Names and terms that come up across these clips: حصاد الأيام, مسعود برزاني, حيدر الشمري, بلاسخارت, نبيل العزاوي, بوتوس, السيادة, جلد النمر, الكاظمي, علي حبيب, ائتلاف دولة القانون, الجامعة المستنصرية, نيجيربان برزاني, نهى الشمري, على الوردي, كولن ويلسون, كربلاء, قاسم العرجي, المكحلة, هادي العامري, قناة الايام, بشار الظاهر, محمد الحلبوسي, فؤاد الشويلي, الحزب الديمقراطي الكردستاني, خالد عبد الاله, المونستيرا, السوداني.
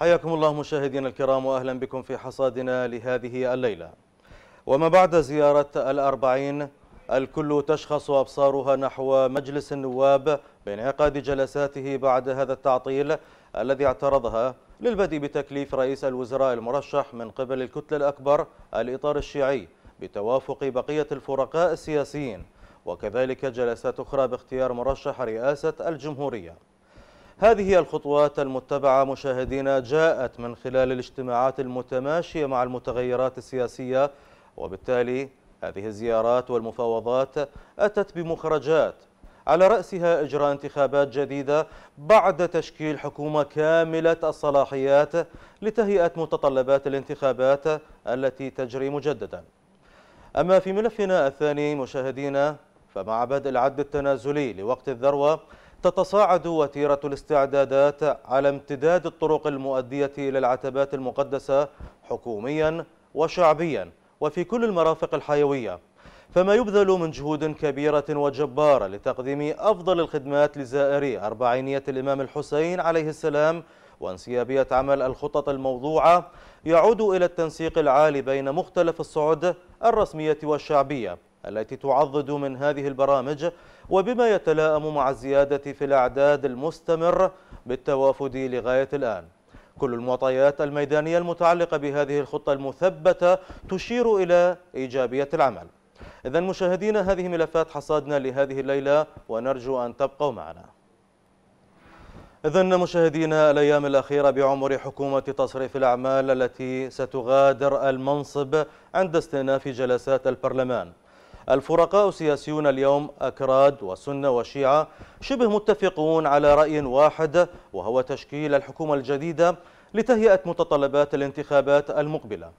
حياكم الله مشاهدينا الكرام، وأهلا بكم في حصادنا لهذه الليلة. وما بعد زيارة الأربعين الكل تشخص أبصارها نحو مجلس النواب بانعقاد جلساته بعد هذا التعطيل الذي اعترضها للبدء بتكليف رئيس الوزراء المرشح من قبل الكتلة الأكبر الإطار الشيعي بتوافق بقية الفرقاء السياسيين، وكذلك جلسات أخرى باختيار مرشح رئاسة الجمهورية. هذه الخطوات المتبعة مشاهدينا جاءت من خلال الاجتماعات المتماشية مع المتغيرات السياسية، وبالتالي هذه الزيارات والمفاوضات أتت بمخرجات على رأسها إجراء انتخابات جديدة بعد تشكيل حكومة كاملة الصلاحيات لتهيئة متطلبات الانتخابات التي تجري مجددا. أما في ملفنا الثاني مشاهدينا، فمع بدء العد التنازلي لوقت الذروة تتصاعد وتيرة الاستعدادات على امتداد الطرق المؤدية إلى العتبات المقدسة حكوميا وشعبيا وفي كل المرافق الحيوية، فما يبذل من جهود كبيرة وجبارة لتقديم أفضل الخدمات لزائري أربعينية الإمام الحسين عليه السلام، وانسيابية عمل الخطط الموضوعة يعود إلى التنسيق العالي بين مختلف الصعد الرسمية والشعبية التي تعضد من هذه البرامج، وبما يتلائم مع الزيادة في الأعداد المستمر بالتوافد لغاية الآن. كل المعطيات الميدانية المتعلقة بهذه الخطة المثبتة تشير إلى إيجابية العمل. إذن مشاهدينا، هذه ملفات حصادنا لهذه الليلة ونرجو أن تبقوا معنا. إذن مشاهدينا، الأيام الأخيرة بعمر حكومة تصريف الأعمال التي ستغادر المنصب عند استئناف جلسات البرلمان. الفرقاء السياسيون اليوم أكراد وسنة وشيعة شبه متفقون على رأي واحد، وهو تشكيل الحكومة الجديدة لتهيئة متطلبات الانتخابات المقبلة.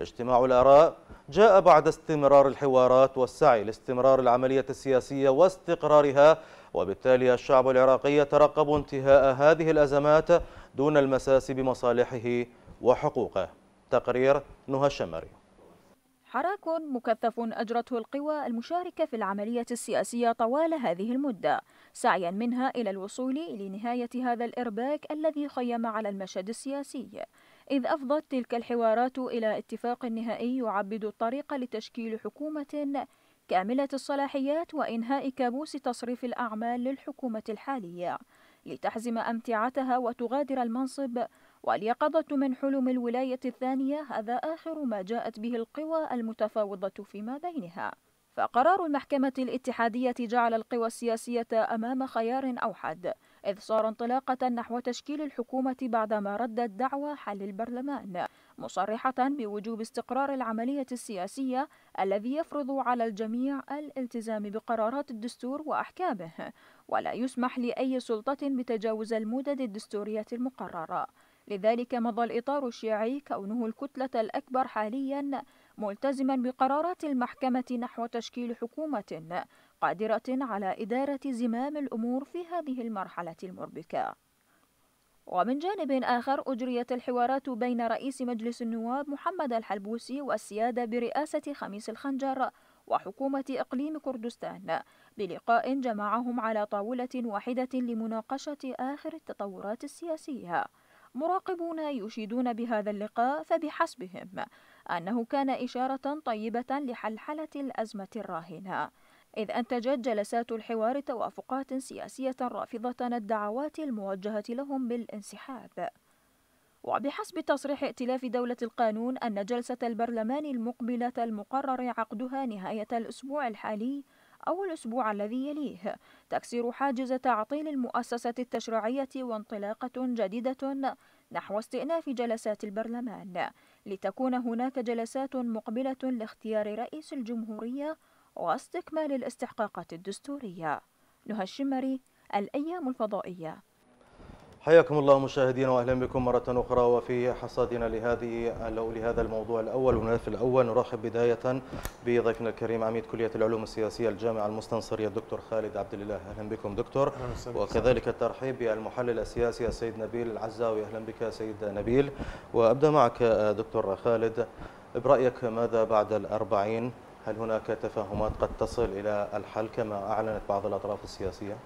اجتماع الآراء جاء بعد استمرار الحوارات والسعي لاستمرار العملية السياسية واستقرارها، وبالتالي الشعب العراقي يترقب انتهاء هذه الأزمات دون المساس بمصالحه وحقوقه. تقرير نهى الشمري. حراك مكثف أجرته القوى المشاركة في العملية السياسية طوال هذه المدة، سعيا منها إلى الوصول لنهاية هذا الإرباك الذي خيم على المشهد السياسي، إذ أفضت تلك الحوارات إلى اتفاق نهائي يعبد الطريق لتشكيل حكومة كاملة الصلاحيات وإنهاء كابوس تصريف الأعمال للحكومة الحالية، لتحزم أمتعتها وتغادر المنصب. واليقظة من حلم الولاية الثانية هذا آخر ما جاءت به القوى المتفاوضة فيما بينها. فقرار المحكمة الاتحادية جعل القوى السياسية أمام خيار أوحد، إذ صار انطلاقة نحو تشكيل الحكومة بعدما ردت دعوى حل البرلمان، مصرحة بوجوب استقرار العملية السياسية الذي يفرض على الجميع الالتزام بقرارات الدستور وأحكامه، ولا يسمح لأي سلطة بتجاوز المدد الدستورية المقررة. لذلك مضى الإطار الشيعي كونه الكتلة الأكبر حاليا ملتزما بقرارات المحكمة نحو تشكيل حكومة قادرة على إدارة زمام الأمور في هذه المرحلة المربكة. ومن جانب آخر أجريت الحوارات بين رئيس مجلس النواب محمد الحلبوسي والسيادة برئاسة خميس الخنجر وحكومة إقليم كردستان بلقاء جمعهم على طاولة واحدة لمناقشة آخر التطورات السياسية. مراقبون يشيدون بهذا اللقاء فبحسبهم أنه كان إشارة طيبة لحلحلة الأزمة الراهنة، إذ أنتجت جلسات الحوار توافقات سياسية رافضة الدعوات الموجهة لهم بالانسحاب. وبحسب تصريح ائتلاف دولة القانون أن جلسة البرلمان المقبلة المقرر عقدها نهاية الأسبوع الحالي أو الأسبوع الذي يليه تكسير حاجز تعطيل المؤسسة التشريعية وانطلاقة جديدة نحو استئناف جلسات البرلمان، لتكون هناك جلسات مقبلة لاختيار رئيس الجمهورية واستكمال الاستحقاقات الدستورية. نهى الشمري، الأيام الفضائية. حياكم الله مشاهدينا، واهلا بكم مرة اخرى وفي حصادنا لهذا الموضوع الاول. والملف الاول نرحب بداية بضيفنا الكريم عميد كلية العلوم السياسية الجامعة المستنصرية الدكتور خالد عبد الاله. اهلا بكم دكتور. وكذلك الترحيب بالمحلل السياسي السيد نبيل العزاوي. اهلا بك سيد نبيل. وابدا معك دكتور خالد، برأيك ماذا بعد الأربعين؟ هل هناك تفاهمات قد تصل الى الحل كما اعلنت بعض الأطراف السياسية؟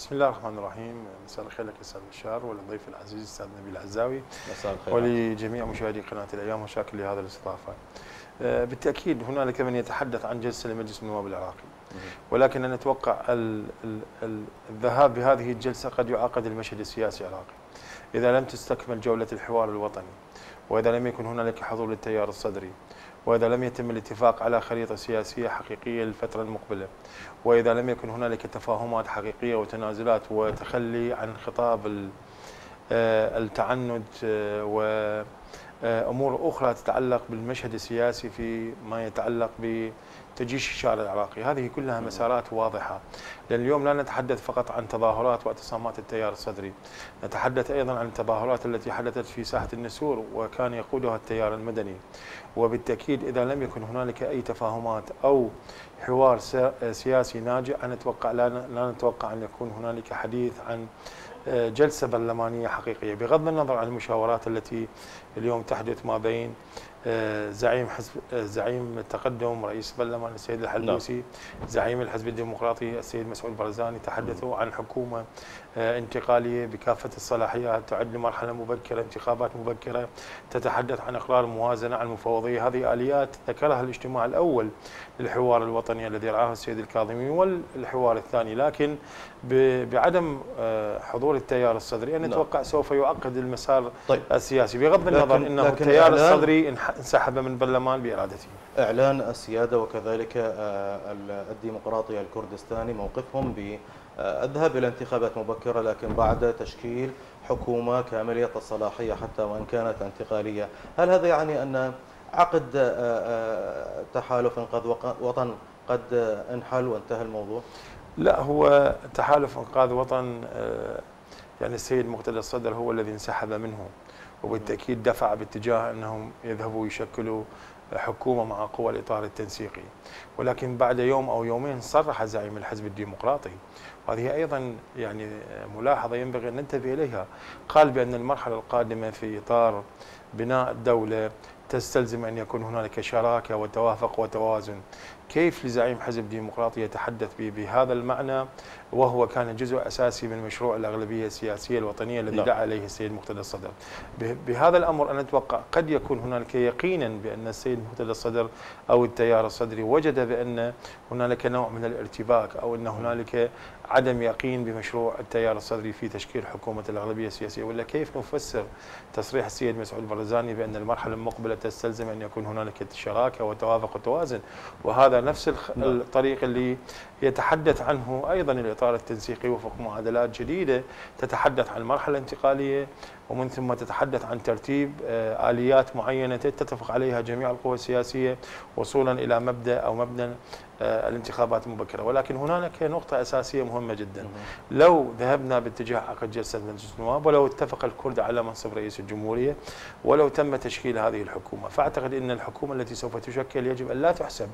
بسم الله الرحمن الرحيم. مساء الخير لك استاذ بشار وللضيف العزيز استاذ نبيل العزاوي. مساء الخير ولجميع مشاهدي قناه الايام وشاكر لهذا الاستضافه. بالتاكيد هنالك من يتحدث عن جلسه لمجلس النواب العراقي، ولكن انا اتوقع الذهاب بهذه الجلسه قد يعاقد المشهد السياسي العراقي اذا لم تستكمل جوله الحوار الوطني، واذا لم يكن هنالك حضور للتيار الصدري، وإذا لم يتم الاتفاق على خريطة سياسية حقيقية للفترة المقبلة، وإذا لم يكن هنالك تفاهمات حقيقية وتنازلات وتخلي عن خطاب التعنت وأمور أخرى تتعلق بالمشهد السياسي في ما يتعلق بتجيش الشارع العراقي. هذه كلها مسارات واضحة، لأن اليوم لا نتحدث فقط عن تظاهرات واعتصامات التيار الصدري، نتحدث أيضا عن التظاهرات التي حدثت في ساحة النسور وكان يقودها التيار المدني. وبالتأكيد إذا لم يكن هنالك أي تفاهمات أو حوار سياسي ناجع، لا نتوقع أن يكون هنالك حديث عن جلسة برلمانية حقيقية، بغض النظر عن المشاورات التي اليوم تحدث ما بين زعيم التقدم رئيس البرلمان السيد الحلبوسي، زعيم الحزب الديمقراطي السيد مسعود برزاني. تحدثوا عن حكومة انتقالية بكافة الصلاحيات تعد لمرحلة مبكرة، انتخابات مبكرة، تتحدث عن اقرار موازنة، عن المفوضية. هذه آليات ذكرها الاجتماع الأول للحوار الوطني الذي رعاه السيد الكاظمي والحوار الثاني، لكن بعدم حضور التيار الصدري أنا أتوقع سوف يعقد المسار السياسي، بغض النظر أنه التيار الصدري انسحب من برلمان بإرادته. إعلان السيادة وكذلك الديمقراطي الكردستاني موقفهم بالذهاب إلى انتخابات مبكرة، لكن بعد تشكيل حكومة كاملة الصلاحية حتى وإن كانت انتقالية. هل هذا يعني أن عقد تحالف إنقاذ وطن قد انحل وانتهى الموضوع؟ لا، هو تحالف إنقاذ وطن يعني السيد مقتدى الصدر هو الذي انسحب منه، وبالتأكيد دفع باتجاه أنهم يذهبوا يشكلوا حكومة مع قوى الإطار التنسيقي، ولكن بعد يوم أو يومين صرح زعيم الحزب الديمقراطي، وهذه أيضا يعني ملاحظة ينبغي أن ننتبه إليها، قال بأن المرحلة القادمة في إطار بناء الدولة تستلزم أن يكون هنالك شراكة وتوافق وتوازن. كيف لزعيم حزب ديمقراطي يتحدث بهذا المعنى وهو كان جزء أساسي من مشروع الأغلبية السياسية الوطنية الذي دعا عليه السيد مقتدى الصدر؟ بهذا الأمر أنا أتوقع قد يكون هنالك يقينا بأن السيد مقتدى الصدر أو التيار الصدري وجد بأن هنالك نوع من الارتباك، أو أن هنالك عدم يقين بمشروع التيار الصدري في تشكيل حكومة الأغلبية السياسية. ولا كيف نفسر تصريح السيد مسعود برزاني بأن المرحلة المقبلة تستلزم أن يكون هنالك شراكة وتوافق وتوازن؟ وهذا نفس الطريق اللي يتحدث عنه أيضا الإطار التنسيقي وفق معادلات جديدة تتحدث عن مرحلة انتقالية، ومن ثم تتحدث عن ترتيب آليات معينة تتفق عليها جميع القوى السياسية وصولا إلى مبدأ أو مبنى الانتخابات المبكرة. ولكن هناك نقطة أساسية مهمة جدا، لو ذهبنا باتجاه عقد جلسة مجلس النواب، ولو اتفق الكرد على منصب رئيس الجمهورية، ولو تم تشكيل هذه الحكومة، فأعتقد أن الحكومة التي سوف تشكل يجب أن لا تحسب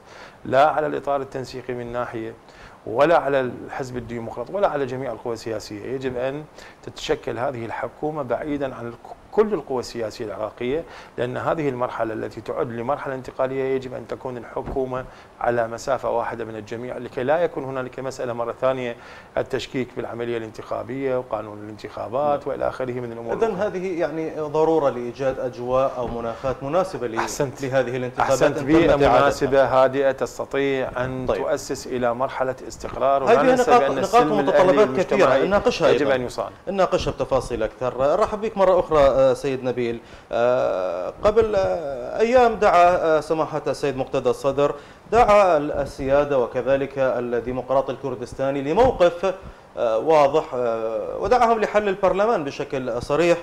لا على الإطار التنسيقي من ناحية، ولا على الحزب الديمقراطي، ولا على جميع القوى السياسية. يجب أن تتشكل هذه الحكومة بعيدا عن كل القوى السياسية العراقية، لأن هذه المرحلة التي تعد لمرحلة انتقالية يجب أن تكون الحكومة على مسافة واحدة من الجميع، لكي لا يكون هنالك مسألة مرة ثانية التشكيك بالعملية الانتخابية وقانون الانتخابات وإلى آخره من الأمور. إذن هذه يعني ضرورة لإيجاد أجواء أو مناخات مناسبة لهذه الانتخابات. أحسنت، بيئة مناسبة هادئة تستطيع أن تؤسس إلى مرحلة استقرار. هذه نقاط متطلبات كثيرة نناقشها، يجب أن يصان نناقشها بتفاصيل أكثر. أرحب بك مرة أخرى سيد نبيل. قبل أيام دعا سماحة السيد مقتدى الصدر، دعا السيادة وكذلك الديمقراطي الكردستاني لموقف واضح، ودعاهم لحل البرلمان بشكل صريح،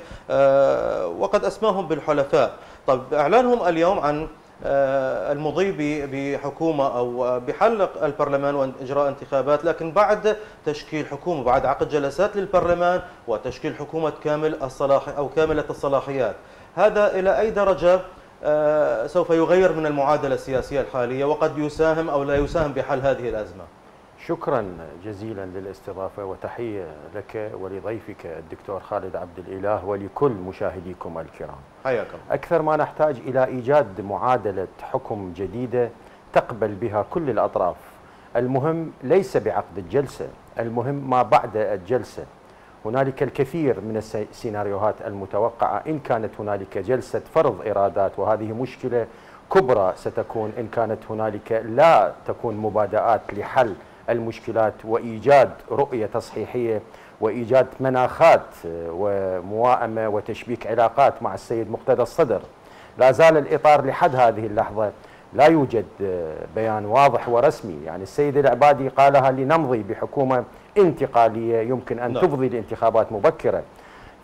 وقد أسماهم بالحلفاء. طب إعلانهم اليوم عن المضي بحكومة أو بحل البرلمان وإجراء انتخابات، لكن بعد تشكيل حكومة، بعد عقد جلسات للبرلمان وتشكيل حكومة كاملة الصلاحيات، هذا إلى أي درجة سوف يغير من المعادلة السياسية الحالية وقد يساهم أو لا يساهم بحل هذه الأزمة؟ شكرا جزيلا للاستضافة، وتحية لك ولضيفك الدكتور خالد عبد الاله ولكل مشاهديكم الكرام. حياكم. أكثر ما نحتاج إلى إيجاد معادلة حكم جديدة تقبل بها كل الأطراف. المهم ليس بعقد الجلسة، المهم ما بعد الجلسة. هنالك الكثير من السيناريوهات المتوقعة إن كانت هنالك جلسة فرض إرادات، وهذه مشكلة كبرى ستكون إن كانت هنالك لا تكون مبادئات لحل المشكلات وإيجاد رؤية تصحيحية وإيجاد مناخات وموائمة وتشبيك علاقات مع السيد مقتدى الصدر. لا زال الإطار لحد هذه اللحظة لا يوجد بيان واضح ورسمي. يعني السيد العبادي قالها لنمضي بحكومة انتقالية يمكن أن تفضي لانتخابات مبكرة،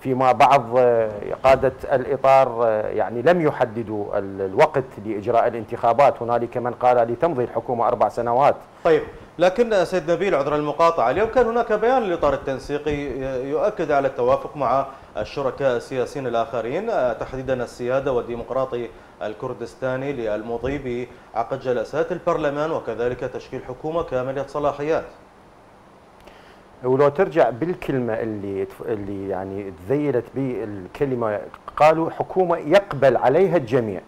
فيما بعض قادة الإطار يعني لم يحددوا الوقت لإجراء الانتخابات. هنالك من قال لتمضي الحكومة 4 سنوات. طيب، لكن سيد نبيل عذر المقاطعة، اليوم كان هناك بيان للإطار التنسيقي يؤكد على التوافق مع الشركاء السياسيين الآخرين تحديدا السيادة والديمقراطي الكردستاني للمضي بعقد جلسات البرلمان وكذلك تشكيل حكومة كاملة الصلاحيات. ولو ترجع بالكلمة اللي يعني تذيلت به الكلمة، قالوا حكومة يقبل عليها الجميع.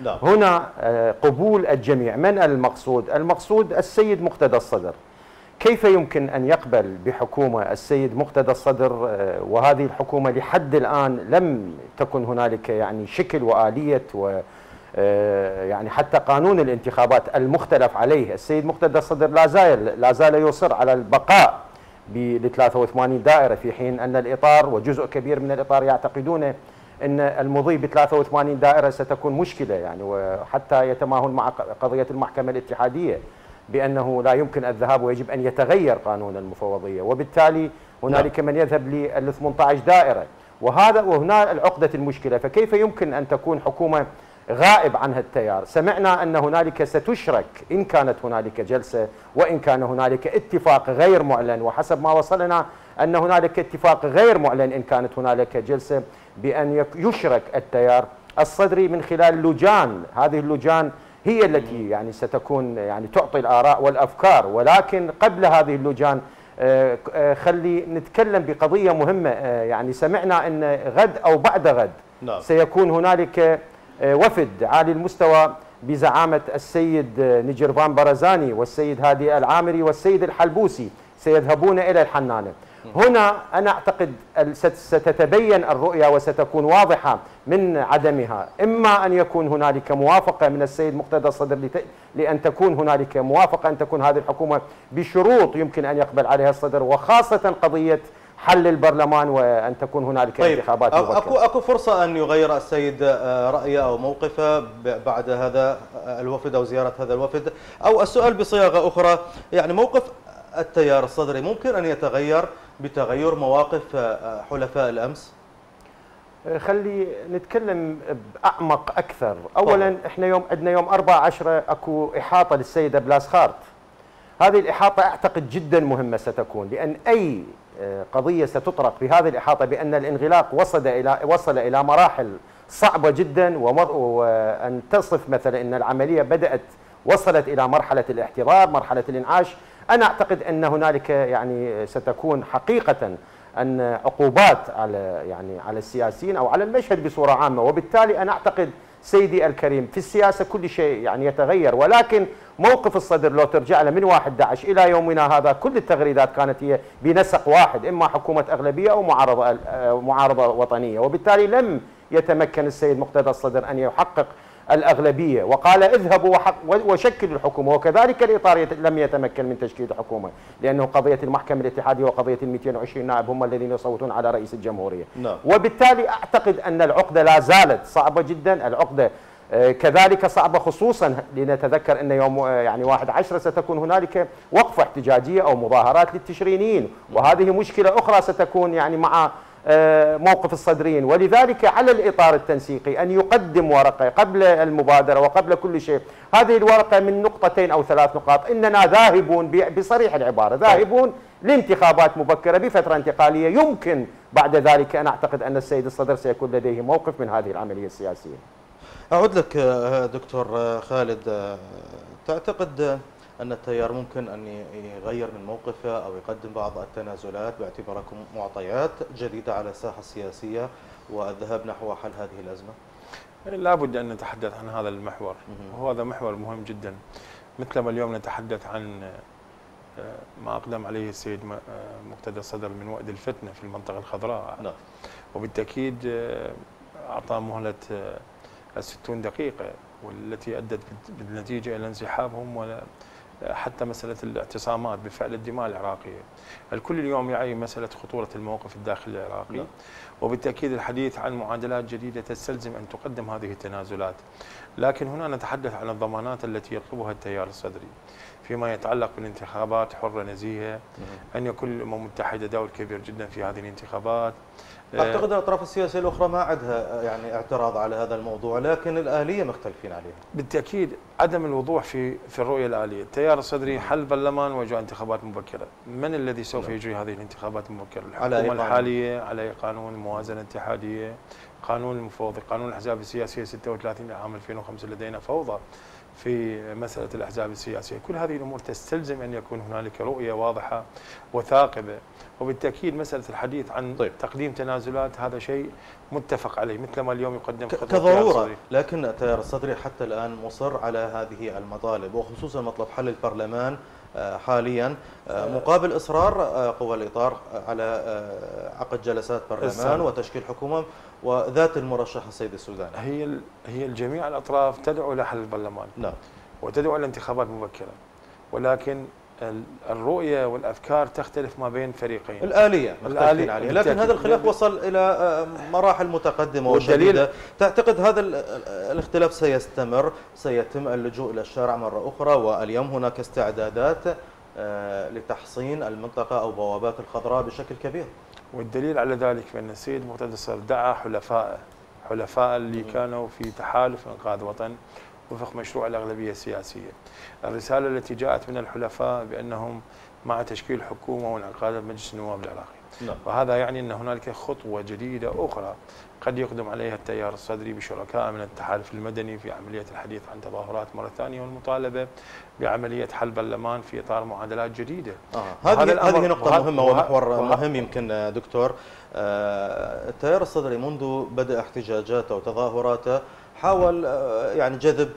لا. هنا قبول الجميع، من المقصود؟ المقصود السيد مقتدى الصدر. كيف يمكن أن يقبل بحكومة السيد مقتدى الصدر وهذه الحكومة لحد الآن لم تكن هنالك يعني شكل وآلية و يعني حتى قانون الانتخابات المختلف عليه. السيد مقتدى الصدر لا زال يصر على البقاء ب 83 دائرة، في حين أن الإطار وجزء كبير من الإطار يعتقدون أن المضي ب 83 دائرة ستكون مشكلة، يعني وحتى يتماهل مع قضية المحكمة الاتحادية بأنه لا يمكن الذهاب ويجب أن يتغير قانون المفوضية، وبالتالي هنالك من يذهب لل 18 دائرة، وهنا العقدة المشكلة. فكيف يمكن أن تكون حكومة غائب عنها التيار؟ سمعنا أن هنالك ستشرك إن كانت هنالك جلسة وإن كان هنالك اتفاق غير معلن، وحسب ما وصلنا أن هنالك اتفاق غير معلن إن كانت هنالك جلسة بأن يشرك التيار الصدري من خلال لجان. هذه اللجان هي التي يعني ستكون يعني تعطي الآراء والأفكار، ولكن قبل هذه اللجان خلي نتكلم بقضية مهمة. يعني سمعنا أن غد أو بعد غد سيكون هنالك وفد عالي المستوى بزعامة السيد نيجيربان برزاني والسيد هادي العامري والسيد الحلبوسي سيذهبون إلى الحنانة. هنا أنا أعتقد ستتبين الرؤية وستكون واضحة من عدمها. إما أن يكون هنالك موافقة من السيد مقتدى الصدر لأن تكون هنالك موافقة أن تكون هذه الحكومة بشروط يمكن أن يقبل عليها الصدر، وخاصة قضية حل البرلمان وأن تكون هنالك انتخابات مبكرة. أكو فرصة أن يغير السيد رأيه أو موقفه بعد هذا الوفد أو زيارة هذا الوفد؟ أو السؤال بصياغة أخرى، يعني موقف التيار الصدري ممكن أن يتغير بتغير مواقف حلفاء الأمس؟ خلي نتكلم بأعمق أكثر. أولا إحنا عندنا يوم 4/10 أكو إحاطة للسيدة بلاسخارت. هذه الإحاطة أعتقد جدا مهمة ستكون، لأن أي قضية ستطرق في هذه الإحاطة بأن الانغلاق وصل إلى مراحل صعبة جدا، وأن تصف مثلا أن العملية وصلت إلى مرحلة الاحتضار، مرحلة الإنعاش. أنا أعتقد أن هنالك يعني ستكون حقيقة أن عقوبات على السياسيين أو على المشهد بصورة عامة. وبالتالي أنا أعتقد سيدي الكريم في السياسة كل شيء يعني يتغير، ولكن موقف الصدر لو ترجع له من 1/11 إلى يومنا هذا كل التغريدات كانت هي بنسق واحد، إما حكومة أغلبية أو معارضة وطنية. وبالتالي لم يتمكن السيد مقتدى الصدر أن يحقق الأغلبية، وقال اذهبوا وشكلوا الحكومة، وكذلك الإطار لم يتمكن من تشكيل الحكومة، لأنه قضية المحكمة الاتحادية وقضية 220 نائب هم الذين يصوتون على رئيس الجمهورية. وبالتالي أعتقد أن العقدة لا زالت صعبة جدا. العقدة كذلك صعبة، خصوصا لنتذكر أن يوم 1/10 ستكون هنالك وقفة احتجاجية أو مظاهرات للتشرينيين، وهذه مشكلة أخرى ستكون يعني مع موقف الصدريين. ولذلك على الإطار التنسيقي أن يقدم ورقة قبل المبادرة وقبل كل شيء. هذه الورقة من 2 أو 3 نقاط، إننا ذاهبون بصريح العبارة ذاهبون لانتخابات مبكرة بفترة انتقالية. يمكن بعد ذلك أن أعتقد أن السيد الصدر سيكون لديه موقف من هذه العملية السياسية. أعود لك دكتور خالد، تعتقد أن التيار ممكن أن يغير من موقفه أو يقدم بعض التنازلات باعتباركم معطيات جديدة على الساحة السياسية والذهاب نحو حل هذه الأزمة؟ لا بد أن نتحدث عن هذا المحور، وهذا محور مهم جدا. مثلما اليوم نتحدث عن ما أقدم عليه السيد مقتدى الصدر من وأد الفتنة في المنطقة الخضراء. نعم. وبالتأكيد أعطى مهلة 60 دقيقة والتي أدت بالنتيجة إلى انسحابهم وحتى مسألة الاعتصامات بفعل الدماء العراقية. الكل اليوم يعي مسألة خطورة الموقف الداخلي العراقي. نعم. وبالتأكيد الحديث عن معادلات جديدة تستلزم أن تقدم هذه التنازلات، لكن هنا نتحدث عن الضمانات التي يطلبها التيار الصدري فيما يتعلق بالانتخابات حرة نزيهة، أن يكون الأمم المتحدة دور كبير جدا في هذه الانتخابات. أعتقد الأطراف السياسية الأخرى ما عندها يعني اعتراض على هذا الموضوع، لكن الآلية مختلفين عليها. بالتأكيد عدم الوضوح في الرؤية الآلية. التيار الصدري حل برلمان وجاء انتخابات مبكرة. من الذي سوف يجري هذه الانتخابات المبكرة؟ الحكومة الحالية على قانون موازنة اتحادية، قانون المفوض، قانون الأحزاب السياسية 36 عام 2005 لدينا فوضى في مسألة الأحزاب السياسية. كل هذه الأمور تستلزم أن يكون هنالك رؤية واضحة وثاقبة، وبالتأكيد مسألة الحديث عن تقديم تنازلات هذا شيء متفق عليه مثلما اليوم يقدم كضرورة، لكن التيار الصدري حتى الآن مصر على هذه المطالب وخصوصا مطلب حل البرلمان حاليا مقابل إصرار قوى الإطار على عقد جلسات برلمان وتشكيل حكومة وذات المرشح السيد السوداني. هي الجميع الأطراف تدعو إلى حل البرلمان. نعم. وتدعو إلى انتخابات مبكرة، ولكن الرؤية والأفكار تختلف ما بين فريقين. الآلية مختلفين عليها، لكن هذا الخلاف وصل إلى مراحل متقدمة وشديدة. تعتقد هذا الاختلاف سيستمر؟ سيتم اللجوء إلى الشارع مرة أخرى؟ واليوم هناك استعدادات لتحصين المنطقة أو بوابات الخضراء بشكل كبير، والدليل على ذلك فإن السيد مقتدى الصدر دعا حلفاء اللي كانوا في تحالف إنقاذ وطن وفق مشروع الأغلبية السياسية. الرسالة التي جاءت من الحلفاء بأنهم مع تشكيل حكومة وانعقاد مجلس النواب العراقي. نعم. وهذا يعني أن هنالك خطوة جديدة أخرى قد يقدم عليها التيار الصدري بشركاء من التحالف المدني في عملية الحديث عن تظاهرات مرة ثانية والمطالبة بعملية حل برلمان في إطار معادلات جديدة. هذه نقطة مهمة ومحور مهم. يمكن دكتور، التيار الصدري منذ بدأ احتجاجاته وتظاهراته حاول يعني جذب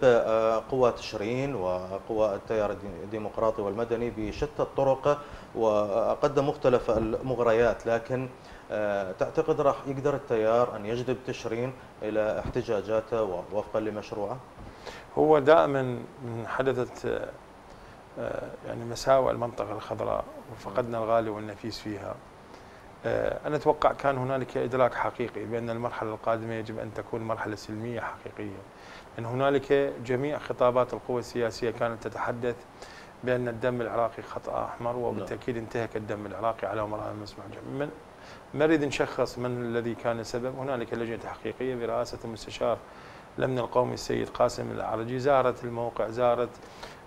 قوى تشرين وقوى التيار الديمقراطي والمدني بشتى الطرق وقدم مختلف المغريات، لكن تعتقد راح يقدر التيار أن يجذب تشرين إلى احتجاجاته ووفقا لمشروعه؟ هو دائما من حدثت يعني مساوئ المنطقة الخضراء وفقدنا الغالي والنفيس فيها، أنا أتوقع كان هنالك إدراك حقيقي بأن المرحلة القادمة يجب أن تكون مرحلة سلمية حقيقية. أن هنالك جميع خطابات القوى السياسية كانت تتحدث بأن الدم العراقي خط أحمر، وبالتأكيد انتهك الدم العراقي على مراحل مسموح. ما نريد نشخص من الذي كان السبب. هنالك لجنة تحقيقية برئاسة المستشار الأمن القومي السيد قاسم العرجي زارت الموقع، زارت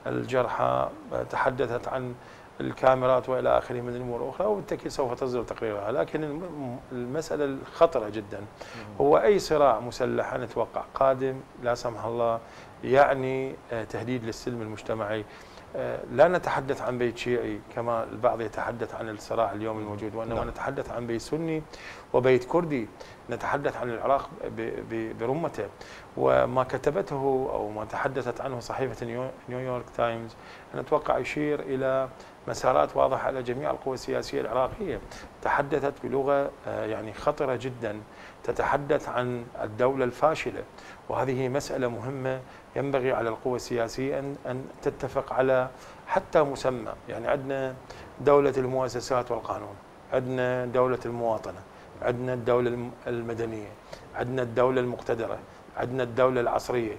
الجرحى، تحدثت عن الكاميرات والى اخره من الامور الاخرى، وبالتاكيد سوف تصدر تقريرها. لكن المساله الخطره جدا هو اي صراع مسلح انا اتوقع قادم لا سمح الله يعني تهديد للسلم المجتمعي. لا نتحدث عن بيت شيعي كما البعض يتحدث عن الصراع اليوم الموجود، وانما نتحدث عن بيت سني وبيت كردي، نتحدث عن العراق برمته. وما كتبته او ما تحدثت عنه صحيفه نيويورك تايمز انا اتوقع يشير الى مسارات واضحه على جميع القوى السياسيه العراقيه. تحدثت بلغه يعني خطره جدا، تتحدث عن الدوله الفاشله، وهذه مساله مهمه ينبغي على القوى السياسيه ان تتفق على حتى مسمى. يعني عندنا دوله المؤسسات والقانون، عندنا دوله المواطنه، عندنا الدوله المدنيه، عندنا الدوله المقتدره، عندنا الدوله العصريه.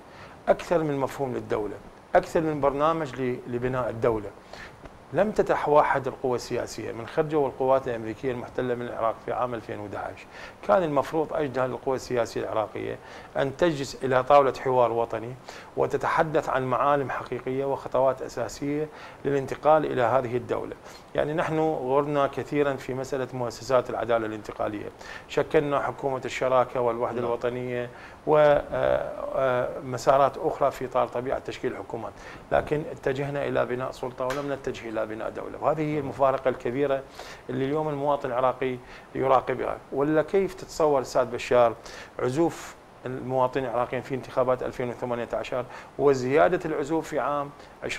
اكثر من مفهوم للدوله، اكثر من برنامج لبناء الدوله. لم تتوحد القوى السياسية من خرجوا القوات الأمريكية المحتلة من العراق في عام 2011. كان المفروض أجدها للقوى السياسية العراقية أن تجلس إلى طاولة حوار وطني وتتحدث عن معالم حقيقية وخطوات أساسية للانتقال إلى هذه الدولة. يعني نحن غرنا كثيرا في مسألة مؤسسات العدالة الانتقالية، شكلنا حكومة الشراكة والوحدة الوطنية ومسارات أخرى في إطار طبيعة تشكيل الحكومات، لكن اتجهنا إلى بناء سلطة ولم نتجه إلى بناء دولة. وهذه هي المفارقة الكبيرة اللي اليوم المواطن العراقي يراقبها. ولا كيف تتصور السيد بشار عزوف المواطنين العراقيين في انتخابات 2018 وزيادة العزوف في عام 2021،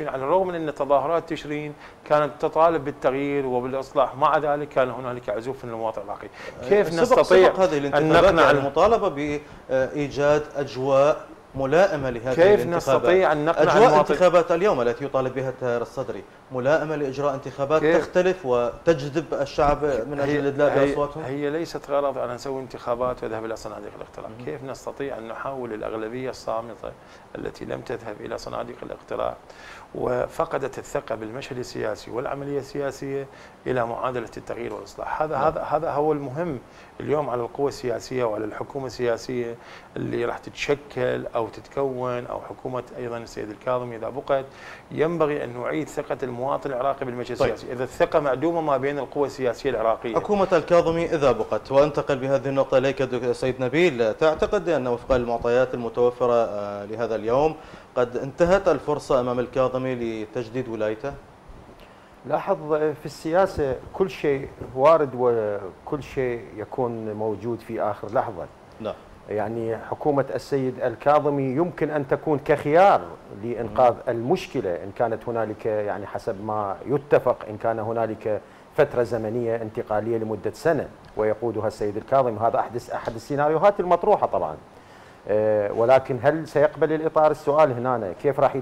على الرغم من أن تظاهرات تشرين كانت تطالب بالتغيير وبالإصلاح، مع ذلك كان هنالك عزوف من المواطن العراقي. كيف نستطيع أن نقنع المطالبة بإيجاد أجواء ملائمة لهذه الانتخابات؟ كيف نستطيع أن نقنع أجواء انتخابات اليوم التي يطالب بها التيار الصدري ملائمة لإجراء انتخابات تختلف وتجذب الشعب من أجل الإدلاء بأصواتهم؟ هي ليست غرض أن نسوي انتخابات وذهب إلى صناديق الاقتراع. كيف نستطيع أن نحاول الأغلبية الصامتة التي لم تذهب إلى صناديق الاقتراع وفقدت الثقة بالمشهد السياسي والعملية السياسية إلى معادلة التغيير والإصلاح؟ هذا هو المهم اليوم على القوى السياسية وعلى الحكومة السياسية اللي راح تتشكل أو تتكون، أو حكومة أيضا السيد الكاظمي إذا بقت، ينبغي أن نعيد ثقة المواطن العراقي بالمشهد السياسي. إذا الثقة معدومة ما بين القوى السياسية العراقية، حكومة الكاظمي إذا بقت، وأنتقل بهذه النقطة إليك سيد نبيل، تعتقد أن وفق المعطيات المتوفرة لهذا اليوم قد انتهت الفرصة أمام الكاظمي لتجديد ولايته؟ لاحظ في السياسة كل شيء وارد وكل شيء يكون موجود في آخر لحظة. نعم. يعني حكومة السيد الكاظمي يمكن أن تكون كخيار لإنقاذ المشكلة إن كانت هنالك، يعني حسب ما يتفق، إن كان هنالك فترة زمنية انتقالية لمدة سنة ويقودها السيد الكاظمي. هذا أحد السيناريوهات المطروحة طبعا، ولكن هل سيقبل الإطار؟ السؤال هنا كيف راح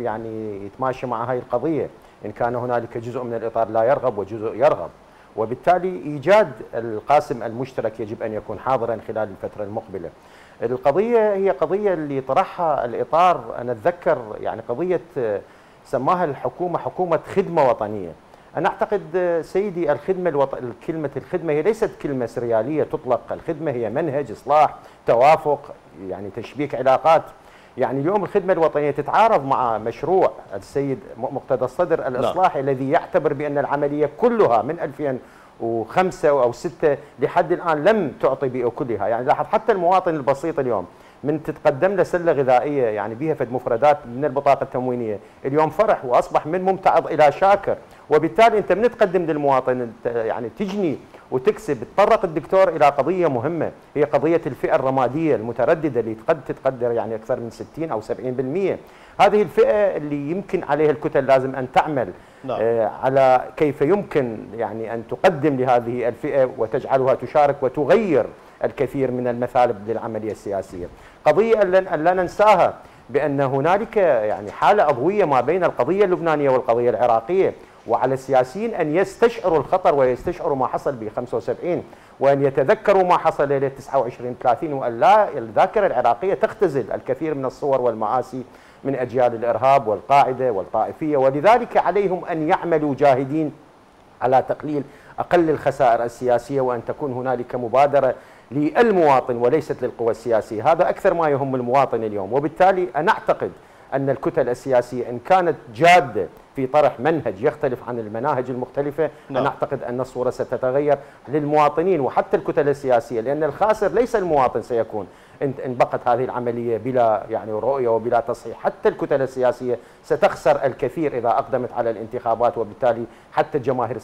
يعني يتماشى مع هاي القضية إن كان هنالك جزء من الإطار لا يرغب وجزء يرغب. وبالتالي إيجاد القاسم المشترك يجب أن يكون حاضرا خلال الفترة المقبلة. القضية هي قضية اللي طرحها الإطار، أنا أتذكر يعني قضية سماها الحكومة حكومة خدمة وطنية. أنا أعتقد سيدي الخدمة كلمة الخدمة هي ليست كلمة سريالية تطلق، الخدمة هي منهج، إصلاح، توافق، يعني تشبيك علاقات. يعني اليوم الخدمة الوطنية تتعارض مع مشروع السيد مقتدى الصدر الإصلاحي الذي يعتبر بأن العملية كلها من 2005 أو 2006 لحد الآن لم تعطي بأكلها. يعني لاحظ حتى المواطن البسيط اليوم من تتقدم له سلة غذائية يعني بها فد مفردات من البطاقة التموينية، اليوم فرح وأصبح من ممتعض إلى شاكر. وبالتالي أنت من تقدم للمواطن يعني تجني وتكسب. تطرق الدكتور إلى قضية مهمة هي قضية الفئة الرمادية المترددة اللي قد تتقدر يعني أكثر من 60 أو 70%. هذه الفئة اللي يمكن عليها الكتل، لازم أن تعمل على كيف يمكن يعني أن تقدم لهذه الفئة وتجعلها تشارك وتغير الكثير من المثالب للعملية السياسية. قضية أن لا ننساها بأن هنالك يعني حالة عضوية ما بين القضية اللبنانية والقضية العراقية، وعلى السياسيين أن يستشعروا الخطر ويستشعروا ما حصل ب 75 وأن يتذكروا ما حصل ل 29 30، وأن لا الذاكرة العراقية تختزل الكثير من الصور والمآسي من أجيال الإرهاب والقاعدة والطائفية. ولذلك عليهم أن يعملوا جاهدين على تقليل أقل الخسائر السياسية، وأن تكون هنالك مبادرة للمواطن وليست للقوى السياسية. هذا أكثر ما يهم المواطن اليوم. وبالتالي أنا أعتقد أن الكتل السياسية إن كانت جادة في طرح منهج يختلف عن المناهج المختلفة، أنا أعتقد أن الصورة ستتغير للمواطنين وحتى الكتل السياسية، لأن الخاسر ليس المواطن سيكون إن بقت هذه العملية بلا يعني رؤية وبلا تصحيح. حتى الكتل السياسية ستخسر الكثير إذا أقدمت على الانتخابات، وبالتالي حتى الجماهير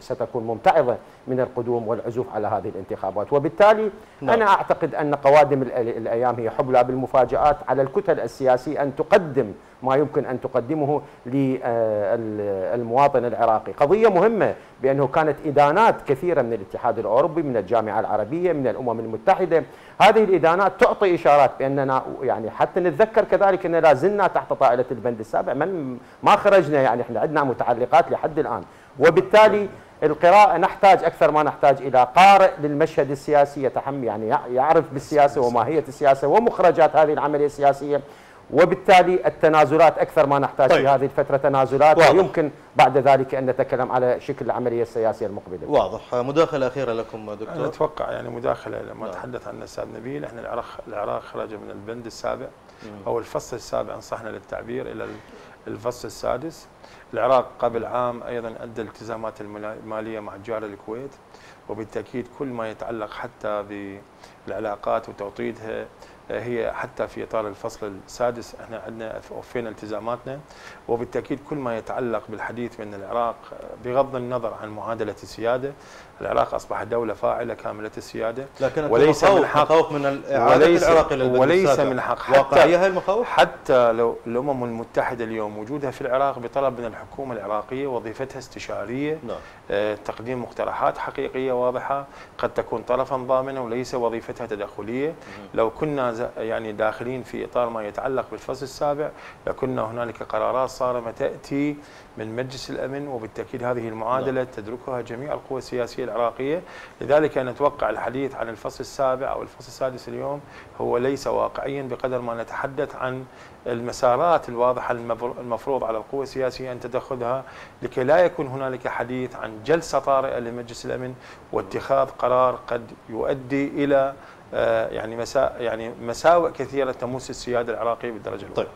ستكون ممتعضة من القدوم والعزوف على هذه الانتخابات. وبالتالي أنا أعتقد أن قوادم الأيام هي حبلى بالمفاجآت. على الكتل السياسية أن تقدم ما يمكن أن تقدمه للمواطن العراقي. قضية مهمة بأنه كانت إدانات كثيرة من الاتحاد الأوروبي، من الجامعة العربية، من الأمم المتحدة. هذه الإدانات تعطي إشارات بأننا يعني حتى نتذكر كذلك أننا لازلنا تحت طائلة البند السابع، ما خرجنا، يعني إحنا عندنا متعلقات لحد الآن. وبالتالي القراءة نحتاج أكثر ما نحتاج إلى قارئ للمشهد السياسي يعني يعرف بالسياسة وماهية السياسة ومخرجات هذه العملية السياسية. وبالتالي التنازلات أكثر ما نحتاج في هذه الفترة تنازلات، ويمكن بعد ذلك أن نتكلم على شكل العملية السياسية المقبلة. واضح. مداخلة أخيرة لكم دكتور. أنا أتوقع يعني مداخلة لما تحدث عنها السيد نبيل، إحنا العراق خرج من البند السابع أو الفصل السابع إن صحنا للتعبير إلى الفصل السادس. العراق قبل عام أيضا أدى التزامات المالية مع جار الكويت، وبالتأكيد كل ما يتعلق حتى بالعلاقات وتوطيدها هي حتى في إطار الفصل السادس احنا عندنا وفينا التزاماتنا، وبالتأكيد كل ما يتعلق بالحديث من العراق بغض النظر عن معادلة السيادة، العراق أصبح دولة فاعلة كاملة السيادة، لكن وليس من حق حتى لو الأمم المتحدة اليوم وجودها في العراق بطلب من الحكومة العراقية وظيفتها استشارية، تقديم مقترحات حقيقية واضحة قد تكون طرفا ضامنا وليس وظيفتها تدخلية. لو كنا يعني داخلين في إطار ما يتعلق بالفصل السابع لكنا هنالك قرارات صارمة تأتي من مجلس الأمن، وبالتأكيد هذه المعادلة تدركها جميع القوى السياسية العراقية. لذلك نتوقع الحديث عن الفصل السابع أو الفصل السادس اليوم هو ليس واقعيا بقدر ما نتحدث عن المسارات الواضحة المفروض على القوى السياسية أن تتخذها لكي لا يكون هنالك حديث عن جلسة طارئة لمجلس الأمن واتخاذ قرار قد يؤدي إلى مساوئ كثيرة تمس السيادة العراقية بالدرجة الأولى. طيب.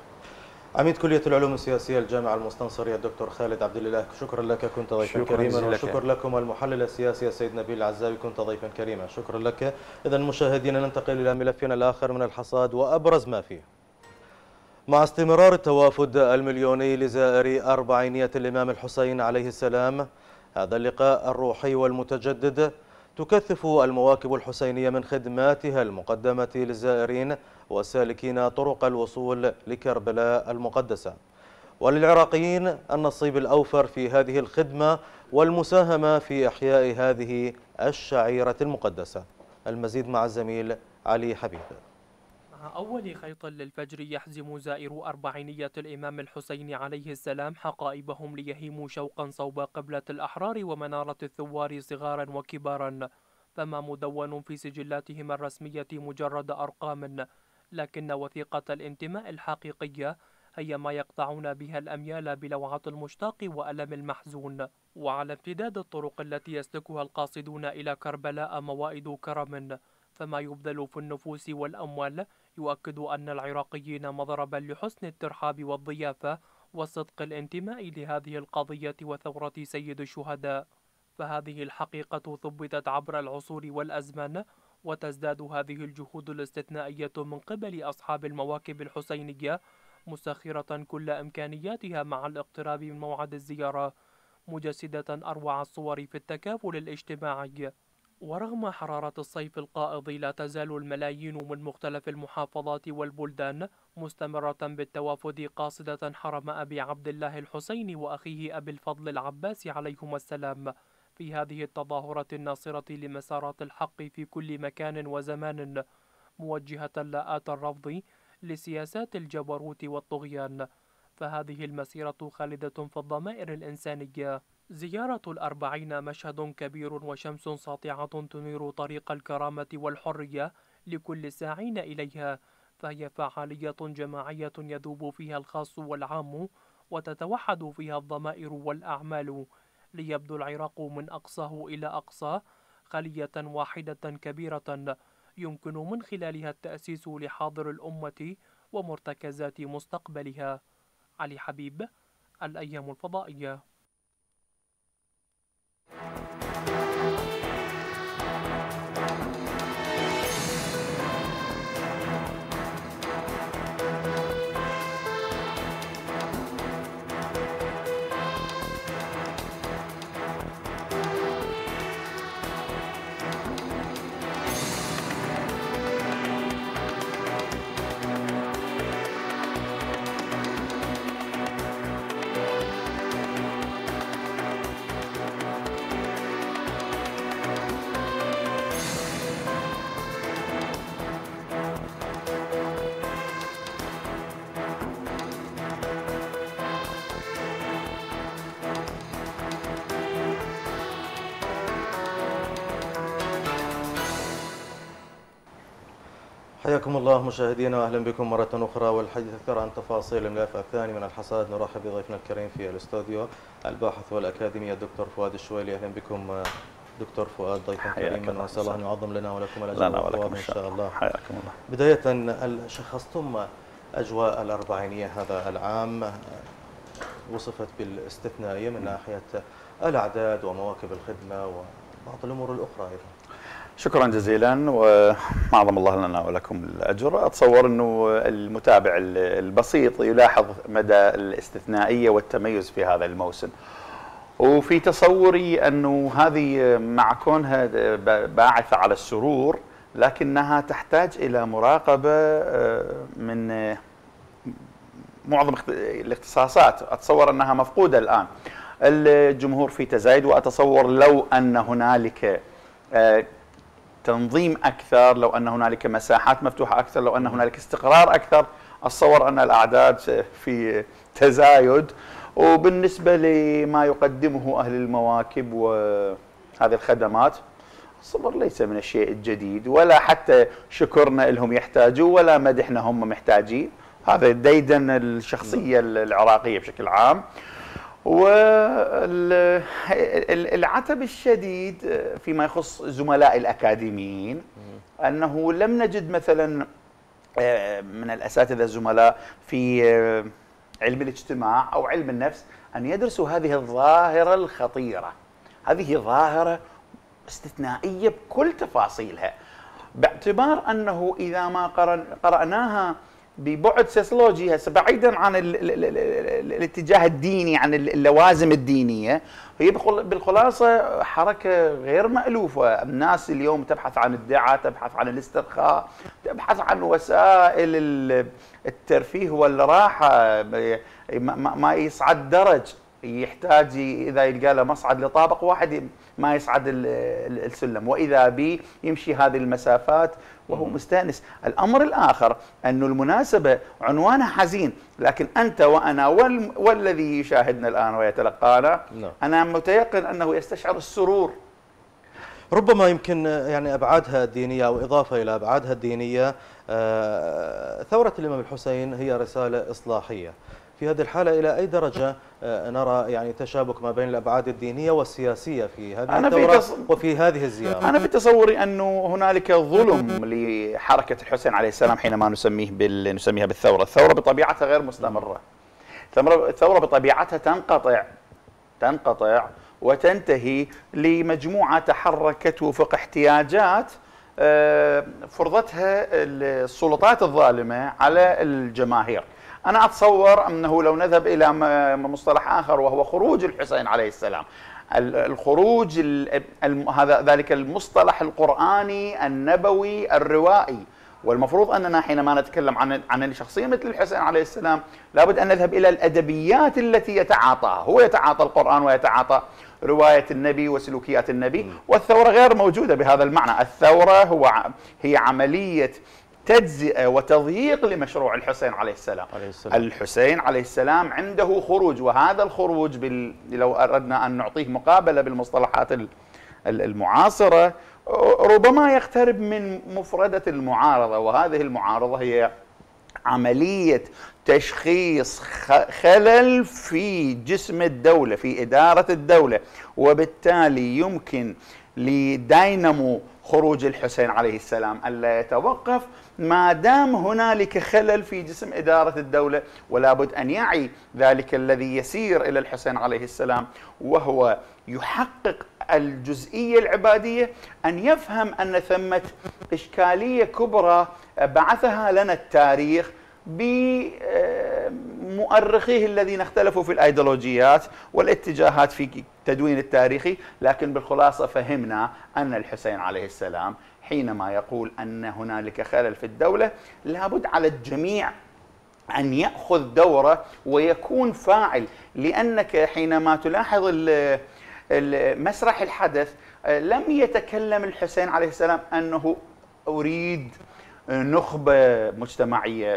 عميد كلية العلوم السياسية الجامعة المستنصرية الدكتور خالد عبد الاله، شكرا لك، كنت ضيفا كريما، وشكر لكم المحلل السياسي السيد نبيل العزاوي، كنت ضيفا كريما، شكرا لك. إذا مشاهدينا ننتقل إلى ملفنا الآخر من الحصاد وأبرز ما فيه. مع استمرار التوافد المليوني لزائري أربعينية الإمام الحسين عليه السلام، هذا اللقاء الروحي والمتجدد تكثف المواكب الحسينية من خدماتها المقدمة للزائرين والسالكين طرق الوصول لكربلاء المقدسة، وللعراقيين النصيب الأوفر في هذه الخدمة والمساهمة في إحياء هذه الشعيرة المقدسة. المزيد مع الزميل علي حبيب. أول خيط للفجر يحزم زائر أربعينية الإمام الحسين عليه السلام حقائبهم ليهيموا شوقا صوب قبلة الأحرار ومنارة الثوار صغارا وكبارا، فما مدون في سجلاتهم الرسمية مجرد أرقام، لكن وثيقة الانتماء الحقيقية هي ما يقطعون بها الأميال بلوعة المشتاق وألم المحزون. وعلى امتداد الطرق التي يسلكها القاصدون إلى كربلاء موائد كرم، فما يبذل في النفوس والأموال يؤكد أن العراقيين مضربا لحسن الترحاب والضيافة وصدق الانتماء لهذه القضية وثورة سيد الشهداء، فهذه الحقيقة ثبتت عبر العصور والأزمان، وتزداد هذه الجهود الاستثنائية من قبل أصحاب المواكب الحسينية مسخرة كل إمكانياتها مع الاقتراب من موعد الزيارة، مجسدة أروع الصور في التكافل الاجتماعي. ورغم حرارة الصيف القائض لا تزال الملايين من مختلف المحافظات والبلدان مستمرة بالتوافد قاصدة حرم أبي عبد الله الحسين وأخيه أبي الفضل العباس عليهما السلام في هذه التظاهرة الناصرة لمسارات الحق في كل مكان وزمان، موجهة لاءات الرفض لسياسات الجبروت والطغيان، فهذه المسيرة خالدة في الضمائر الإنسانية. زيارة الأربعين مشهد كبير وشمس ساطعة تنير طريق الكرامة والحرية لكل الساعين إليها، فهي فعالية جماعية يذوب فيها الخاص والعام وتتوحد فيها الضمائر والأعمال، ليبدو العراق من أقصاه إلى أقصاه خلية واحدة كبيرة يمكن من خلالها التأسيس لحاضر الأمة ومرتكزات مستقبلها. علي حبيب، الأيام الفضائية. حياكم الله مشاهدينا واهلا بكم مرة أخرى، والحديث أكثر عن تفاصيل الملف الثاني من الحصاد نرحب بضيفنا الكريم في الاستوديو الباحث والأكاديمي الدكتور فؤاد الشويلي. أهلا بكم دكتور فؤاد، ضيفا كريما، وأسأل الله أن يعظم لنا ولكم الأجر والثواب إن شاء الله. حياكم الله. بداية، شخصتم أجواء الأربعينية هذا العام، وصفت بالاستثنائية من ناحية الأعداد ومواكب الخدمة وبعض الأمور الأخرى أيضا. شكرا جزيلا، وأعظم الله لنا ولكم الأجر. أتصور أنه المتابع البسيط يلاحظ مدى الاستثنائية والتميز في هذا الموسم، وفي تصوري أنه هذه مع كونها باعثة على السرور لكنها تحتاج إلى مراقبة من معظم الاختصاصات، أتصور أنها مفقودة الآن. الجمهور في تزايد، وأتصور لو أن هنالك تنظيم أكثر، لو أن هنالك مساحات مفتوحة أكثر، لو أن هنالك استقرار أكثر، أتصور أن الأعداد في تزايد. وبالنسبة لما يقدمه أهل المواكب وهذه الخدمات، الصبر ليس من الشيء الجديد، ولا حتى شكرنا لهم يحتاجوا ولا مدحنا هم محتاجين. هذا ديدن الشخصية العراقية بشكل عام، والعتب الشديد فيما يخص زملائي الأكاديميين أنه لم نجد مثلا من الأساتذة الزملاء في علم الاجتماع أو علم النفس أن يدرسوا هذه الظاهرة الخطيرة. هذه ظاهرة استثنائية بكل تفاصيلها، باعتبار أنه إذا ما قرأناها ببعد سيسولوجي، هسه بعيدا عن الاتجاه الديني، عن اللوازم الدينيه، هي بالخلاصه حركه غير مألوفه. الناس اليوم تبحث عن الدعاء، تبحث عن الاسترخاء، تبحث عن وسائل الترفيه والراحه. ما يصعد درج يحتاج، اذا يلقى له مصعد لطابق واحد ما يصعد السلم، واذا به يمشي هذه المسافات وهو مستانس. الامر الاخر انه المناسبه عنوانها حزين، لكن انت وانا والذي يشاهدنا الان ويتلقانا، انا متيقن انه يستشعر السرور. ربما يمكن يعني ابعادها الدينيه، او اضافه الى ابعادها الدينيه، ثوره الامام الحسين هي رساله اصلاحيه. في هذه الحالة إلى أي درجة نرى يعني تشابك ما بين الأبعاد الدينية والسياسية في هذه الثورة وفي هذه الزيارة؟ أنا في تصوري أنه هنالك ظلم لحركة الحسين عليه السلام حينما نسميها بالثورة. الثورة بطبيعتها غير مستمرة، الثورة بطبيعتها تنقطع وتنتهي لمجموعة تحركت وفق احتياجات فرضتها السلطات الظالمة على الجماهير. أنا أتصور أنه لو نذهب إلى مصطلح آخر وهو خروج الحسين عليه السلام، الخروج هذا ذلك المصطلح القرآني النبوي الروائي، والمفروض أننا حينما نتكلم عن شخصية مثل الحسين عليه السلام لابد أن نذهب إلى الأدبيات التي يتعاطاها. هو يتعاطى القرآن ويتعاطى رواية النبي وسلوكيات النبي، والثورة غير موجودة بهذا المعنى. الثورة هي عملية تجزئة وتضييق لمشروع الحسين عليه السلام. الحسين عليه السلام عنده خروج، وهذا الخروج لو أردنا أن نعطيه مقابلة بالمصطلحات المعاصرة ربما يقترب من مفردة المعارضة، وهذه المعارضة هي عملية تشخيص خلل في جسم الدولة، في إدارة الدولة، وبالتالي يمكن لدينامو خروج الحسين عليه السلام ألا يتوقف ما دام هنالك خلل في جسم إدارة الدولة. ولا بد أن يعي ذلك الذي يسير إلى الحسين عليه السلام وهو يحقق الجزئية العبادية أن يفهم أن ثمة إشكالية كبرى بعثها لنا التاريخ بمؤرخيه الذين اختلفوا في الأيديولوجيات والاتجاهات في التدوين التاريخي، لكن بالخلاصة فهمنا أن الحسين عليه السلام حينما يقول أن هنالك خلل في الدولة لابد على الجميع أن يأخذ دوره ويكون فاعل، لأنك حينما تلاحظ مسرح الحدث لم يتكلم الحسين عليه السلام أنه أريد نخبة مجتمعية،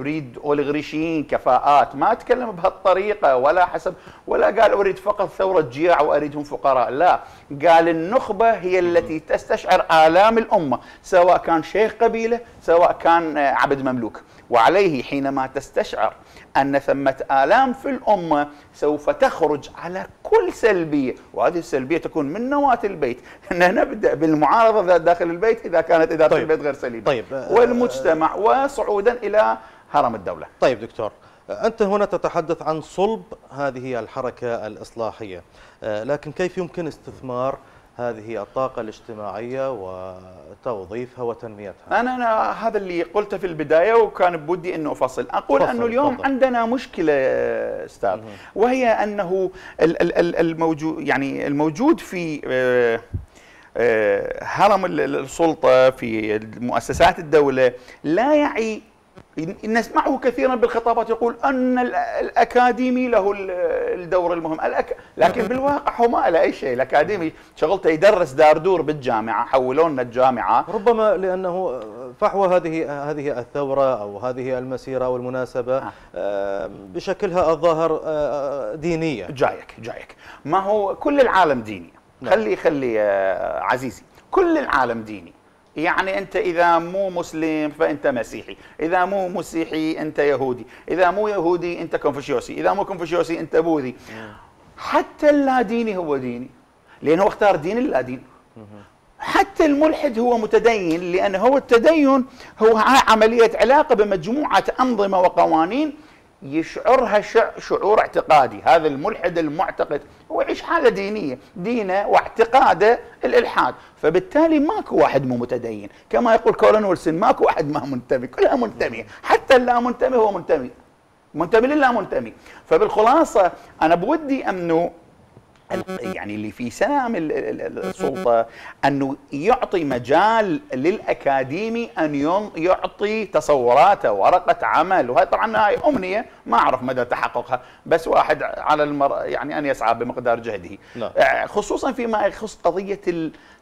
أريد أوليغارشيين، كفاءات، ما أتكلم بهالطريقة، ولا حسب، ولا قال أريد فقط ثورة جياع وأريدهم فقراء، لا، قال النخبة هي التي تستشعر آلام الأمة، سواء كان شيخ قبيلة، سواء كان عبد مملوك. وعليه حينما تستشعر أن ثمة آلام في الأمة سوف تخرج على كل سلبية، وهذه السلبية تكون من نواة البيت. نبدأ بالمعارضة داخل البيت إذا كانت إدارة البيت غير سليمة، والمجتمع، وصعودا إلى هرم الدولة. طيب دكتور، أنت هنا تتحدث عن صلب هذه الحركة الإصلاحية، لكن كيف يمكن استثمار هذه الطاقة الاجتماعية وتوظيفها وتنميتها. أنا هذا اللي قلته في البداية وكان بودي أنه أفصل. أقول أنه اليوم عندنا مشكلة أستاذ، وهي أنه الموجود يعني الموجود في هرم السلطة في مؤسسات الدولة لا يعي، نسمعه كثيرا بالخطابات يقول أن الأكاديمي له الدور المهم، لكن بالواقع هو ما له أي شيء. الأكاديمي شغلته يدرس داردور بالجامعة، حولونا الجامعة. ربما لأنه فحوى هذه الثورة أو هذه المسيرة والمناسبة بشكلها الظاهر دينية. جايك ما هو كل العالم ديني. خلي عزيزي، كل العالم ديني. يعني أنت إذا مو مسلم فأنت مسيحي، إذا مو مسيحي أنت يهودي، إذا مو يهودي أنت كونفوشيوسي، إذا مو كونفوشيوسي أنت بوذي. حتى اللاديني هو ديني لأنه اختار دين اللادين. حتى الملحد هو متدين، لأن هو التدين هو عملية علاقة بمجموعة أنظمة وقوانين يشعرها شعور اعتقادي. هذا الملحد المعتقد هو يعيش حالة دينية، دينه واعتقاده الإلحاد، فبالتالي ماكو واحد مو متدين. كما يقول كولن ويلسون ماكو واحد ما منتمي، كلها منتمية، حتى اللا منتمي هو منتمي للا منتمي. فبالخلاصة أنا بودي أنه يعني اللي في سام السلطة أنه يعطي مجال للأكاديمي أن يعطي تصوراته، ورقة عمل. وهي طبعا هاي أمنية ما أعرف مدى تحققها، بس واحد على يعني أن يسعى بمقدار جهده. لا، خصوصا فيما يخص قضية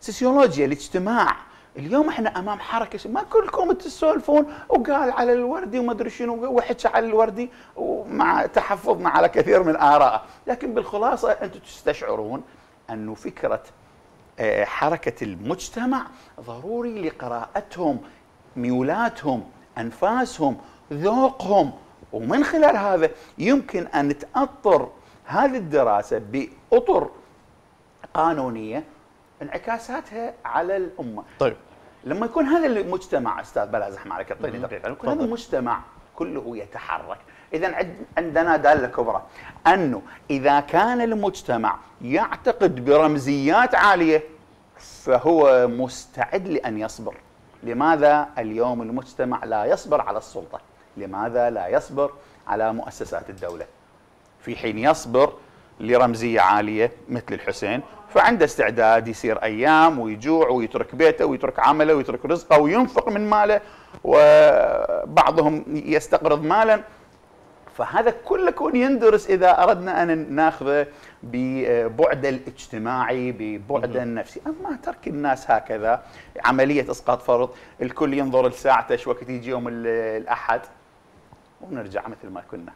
السيسيولوجيا الاجتماع. اليوم احنا امام حركه، ما كلكم تسولفون وقال على الوردي وما ادري شنو وحكى على الوردي، ومع تحفظنا على كثير من آراءه، لكن بالخلاصه انتم تستشعرون انه فكره حركه المجتمع ضروري لقراءتهم، ميولاتهم، انفاسهم، ذوقهم، ومن خلال هذا يمكن ان تأطر هذه الدراسه بأطر قانونيه انعكاساتها على الامه. طيب لما يكون هذا المجتمع استاذ بلا زحمه عليك اعطيني دقيقه، يكون هذا المجتمع كله يتحرك، اذا عندنا داله كبرى انه اذا كان المجتمع يعتقد برمزيات عاليه فهو مستعد لان يصبر. لماذا اليوم المجتمع لا يصبر على السلطه؟ لماذا لا يصبر على مؤسسات الدوله؟ في حين يصبر لرمزيه عاليه مثل الحسين فعنده استعداد يسير أيام ويجوع ويترك بيته ويترك عمله ويترك رزقه وينفق من ماله، وبعضهم يستقرض مالا. فهذا كله يكون يندرس إذا أردنا أن ناخذه ببعد الاجتماعي، ببعد النفسي. أما ترك الناس هكذا عملية إسقاط فرض، الكل ينظر لساعته شو وقت يجي يوم الأحد ونرجع مثل ما كنا.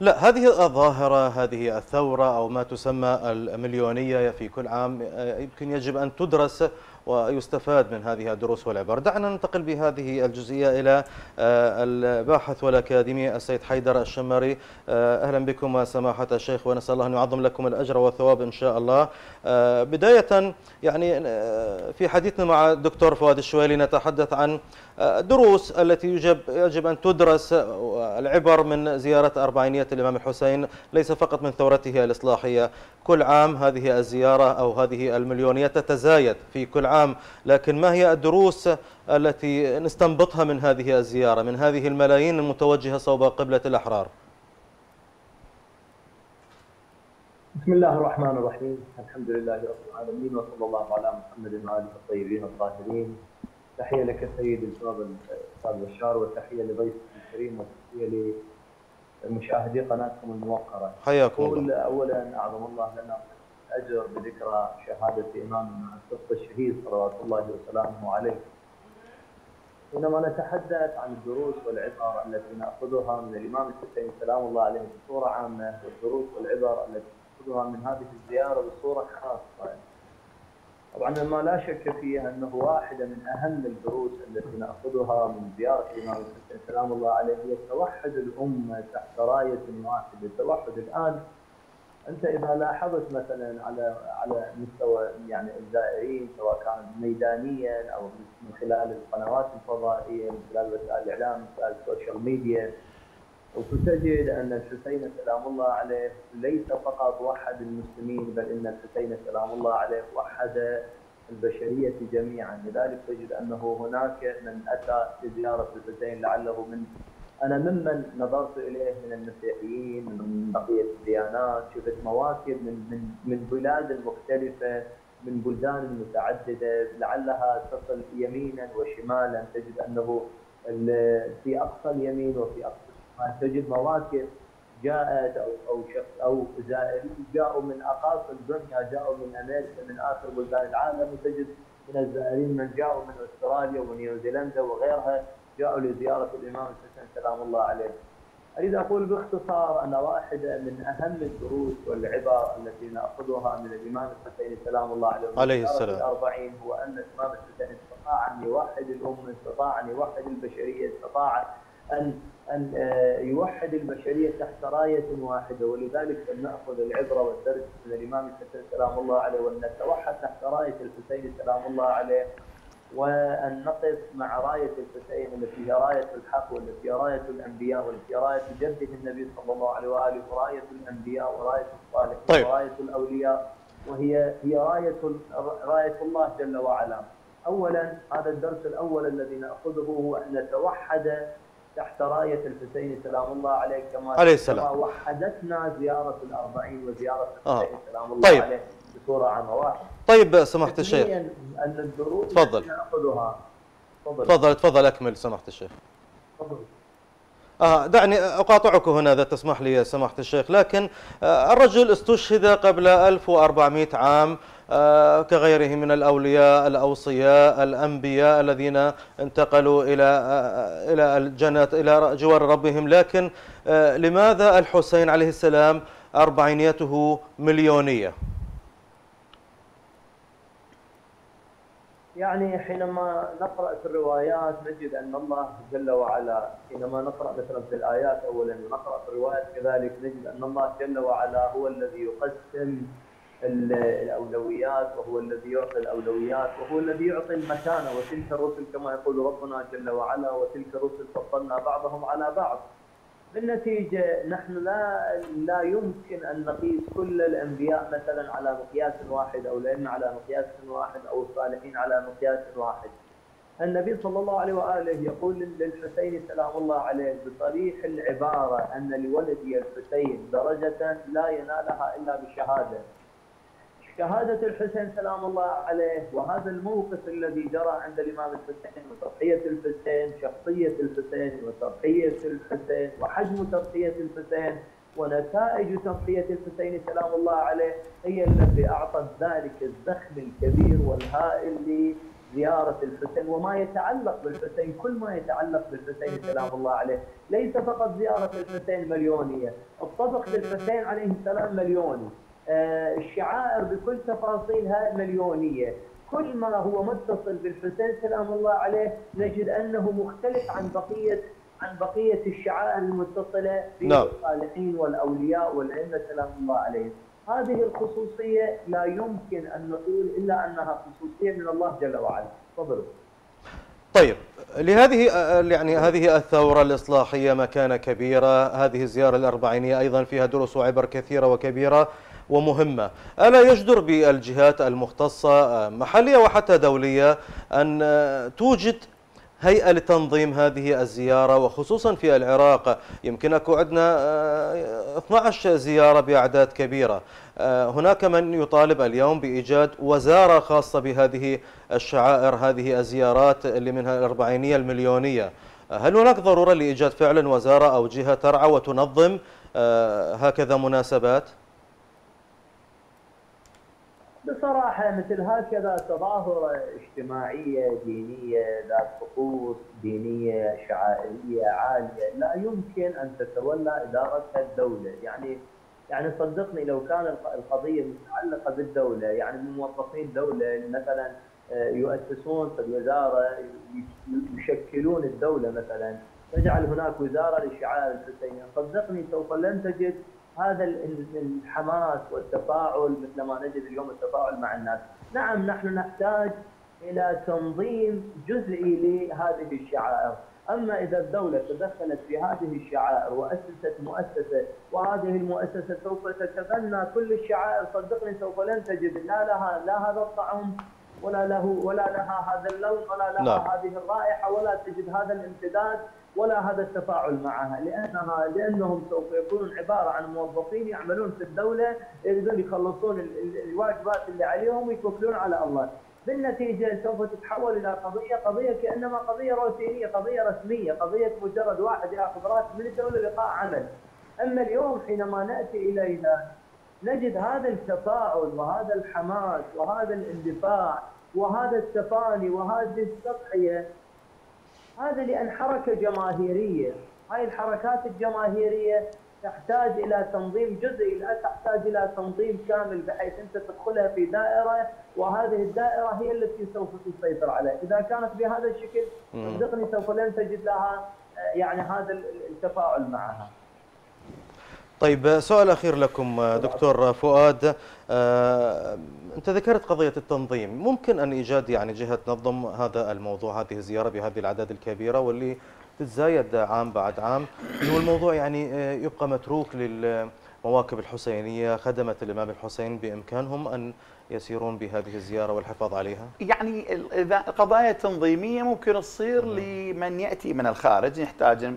لا، هذه الظاهرة، هذه الثورة أو ما تسمى المليونية في كل عام يمكن يجب أن تدرس ويستفاد من هذه الدروس والعبر. دعنا ننتقل بهذه الجزئية إلى الباحث والأكاديمي السيد حيدر الشمري. أهلا بكم سماحة الشيخ، ونسأل الله أن يعظم لكم الأجر والثواب إن شاء الله. بداية يعني في حديثنا مع الدكتور فؤاد الشويلي نتحدث عن الدروس التي يجب أن تدرس، العبر من زيارة أربعينية الإمام الحسين، ليس فقط من ثورته الإصلاحية. كل عام هذه الزيارة أو هذه المليونية تتزايد في كل عام، لكن ما هي الدروس التي نستنبطها من هذه الزيارة، من هذه الملايين المتوجهة صوب قبلة الأحرار؟ بسم الله الرحمن الرحيم، الحمد لله رب العالمين، وصلى الله على محمد وآله الطيبين الطاهرين. تحية لك سيد الفاضل الأستاذ بشار، وتحية لضيفك الكريم، وتحية لمشاهدي قناتكم الموقرة. حياكم الله. أولا أعظم الله لنا الأجر بذكرى شهادة إمامنا الصدق الشهيد صلوات الله وسلامه عليه. حينما نتحدث عن الدروس والعبر التي نأخذها من الإمام الحسين سلام الله عليه بصورة عامة، والدروس والعبر التي نأخذها من هذه الزيارة بصورة خاصة، طبعا ما لا شك فيه انه واحده من اهم الدروس التي ناخذها من زياره الامام الحسين سلام الله عليه هي توحد الامه تحت رايه واحده، التوحد. الان انت اذا لاحظت مثلا على مستوى يعني الزائرين، سواء كان ميدانيا او من خلال القنوات الفضائيه، من خلال وسائل الاعلام، من خلال السوشيال ميديا، وتجد أن الحسين سلام الله عليه ليس فقط وحد المسلمين، بل أن الحسين سلام الله عليه وحد البشرية جميعا. لذلك تجد أنه هناك من أتى لزيارة الحسين، لعله من أنا ممن نظرت إليه من المسيحيين، من بقية الديانات، شفت مواكب من بلاد المختلفة، من بلدان متعددة، لعلها تصل يمينا وشمالا. تجد أنه في أقصى اليمين وفي أقصى الشمال تجد مواكب جاءت أو زائرين جاءوا من أقاصي الدنيا، جاءوا من أمريكا، من آخر بلدان العالم. وتجد من الزائرين من جاءوا من أستراليا ونيوزيلندا وغيرها، جاءوا لزيارة الإمام الحسين سلام الله عليه. أريد أقول باختصار أن واحدة من أهم الدروس والعبر التي نأخذها من الإمام الحسين سلام الله عليه السلام الأربعين هو أن الإمام الحسين استطاع أن يوحد الأمة، استطاع أن يوحد البشرية، استطاع أن يوحد البشرية تحت راية واحدة. ولذلك فلنأخذ العبرة والدرس من الإمام الحسين سلام الله عليه، وأن نتوحد تحت راية الحسين سلام الله عليه، وأن نقف مع راية الحسين التي هي راية الحق، والتي هي راية الأنبياء، والتي هي راية جده النبي صلى الله عليه وآله، وراية الأنبياء وراية الصالحين، طيب، وراية الأولياء، وهي راية الله جل وعلا. أولا هذا الدرس الأول الذي نأخذه هو أن نتوحد تحت راية الحسين سلام الله عليه كما وحدتنا زيارة الأربعين وزيارة الحسين سلام الله عليه بصورة عامة واحدة. طيب سمحت الشيخ، أن الدروس تفضل نأخذها. تفضل أكمل سمحت الشيخ. تفضل. دعني أقاطعك هنا إذا تسمح لي سمحت الشيخ، لكن الرجل استشهد قبل 1400 عام كغيره من الأولياء الأوصياء الأنبياء الذين انتقلوا إلى الجنة إلى جوار ربهم، لكن لماذا الحسين عليه السلام أربعينيته مليونية؟ يعني حينما نقرأ في الروايات نجد أن الله جل وعلا، حينما نقرأ مثلا في الآيات أولا ونقرأ في الروايات كذلك، نجد أن الله جل وعلا هو الذي يقسم الأولويات، وهو الذي يعطي الأولويات، وهو الذي يعطي المكانة. وتلك الرسل كما يقول ربنا جل وعلا وتلك الرسل فضلنا بعضهم على بعض. بالنتيجة نحن لا يمكن أن نقيس كل الأنبياء مثلا على مقياس واحد، أو العلم على مقياس واحد، أو الصالحين على مقياس واحد. النبي صلى الله عليه وآله يقول للحسين سلام الله عليه بصريح العبارة أن لولدي الحسين درجة لا ينالها إلا بشهادة. شهادة الحسين سلام الله عليه وهذا الموقف الذي جرى عند الإمام الحسين وتضحية الحسين، شخصية الحسين وتضحية الحسين، وحجم تضحية الحسين، ونتائج تضحية الحسين سلام الله عليه، هي التي أعطت ذلك الزخم الكبير والهائل لزيارة الحسين وما يتعلق بالحسين. كل ما يتعلق بالحسين سلام الله عليه، ليس فقط زيارة الحسين مليونية، الطبق للحسين عليه السلام مليوني، الشعائر بكل تفاصيلها مليونية. كل ما هو متصل بالحسين سلام الله عليه نجد أنه مختلف عن بقية الشعائر المتصلة بالصالحين والأولياء والأئمة سلام الله عليهم. هذه الخصوصية لا يمكن أن نقول إلا أنها خصوصية من الله جل وعلا. تفضل. طيب لهذه يعني هذه الثورة الإصلاحية مكانة كبيرة، هذه الزيارة الأربعينية أيضا فيها دروس وعبر كثيرة وكبيرة ومهمة. ألا يجدر بالجهات المختصة محلية وحتى دولية أن توجد هيئة لتنظيم هذه الزيارة، وخصوصا في العراق يمكنك عدنا 12 زيارة بأعداد كبيرة؟ هناك من يطالب اليوم بإيجاد وزارة خاصة بهذه الشعائر، هذه الزيارات اللي منها الأربعينية المليونية. هل هناك ضرورة لإيجاد فعلا وزارة أو جهة ترعى وتنظم هكذا مناسبات؟ بصراحة مثل هكذا تظاهرة اجتماعية دينية ذات خطوط دينية شعائرية عالية لا يمكن أن تتولى إدارتها الدولة. يعني صدقني لو كان القضية متعلقة بالدولة، يعني من موظفين دولة مثلا يؤسسون في الوزارة يشكلون الدولة، مثلا تجعل هناك وزارة للشعائر الحسينية، صدقني سوف لن تجد هذا الحماس والتفاعل مثل ما نجد اليوم التفاعل مع الناس. نعم نحن نحتاج إلى تنظيم جزئي لهذه الشعائر. أما إذا الدولة تدخلت في هذه الشعائر وأسست مؤسسة، وهذه المؤسسة سوف تتبنى كل الشعائر، صدقني سوف لن تجد لا لها لا هذا الطعم ولا له ولا لها هذا اللون ولا لها هذه الرائحة، ولا تجد هذا الامتداد ولا هذا التفاعل معها، لأنهم سوف يكونون عبارة عن موظفين يعملون في الدولة، يريدون يخلصون الواجبات اللي عليهم ويتوكلون على الله. بالنتيجة سوف تتحول إلى قضية كأنما قضية روتينية، قضية رسمية، قضية مجرد واحد يأخذ راتب من الدولة لقاء عمل. أما اليوم حينما نأتي إلينا نجد هذا التفاعل وهذا الحماس وهذا الاندفاع وهذا التفاني وهذه التضحية، هذا لأن حركة جماهيرية. هاي الحركات الجماهيرية تحتاج إلى تنظيم جزئي، لا تحتاج إلى تنظيم كامل بحيث أنت تدخلها في دائرة وهذه الدائرة هي التي سوف تسيطر عليها. إذا كانت بهذا الشكل صدقني سوف لن تجد لها يعني هذا التفاعل معها. طيب، سؤال أخير لكم دكتور فؤاد. أنت ذكرت قضية التنظيم، ممكن أن إيجاد يعني جهة تنظم هذا الموضوع، هذه الزيارة بهذه الأعداد الكبيرة واللي تتزايد عام بعد عام، هو الموضوع يعني يبقى متروك للمواكب الحسينية، خدمت الإمام الحسين، بإمكانهم أن يسيرون بهذه الزيارة والحفاظ عليها؟ يعني القضايا التنظيمية ممكن تصير لمن يأتي من الخارج،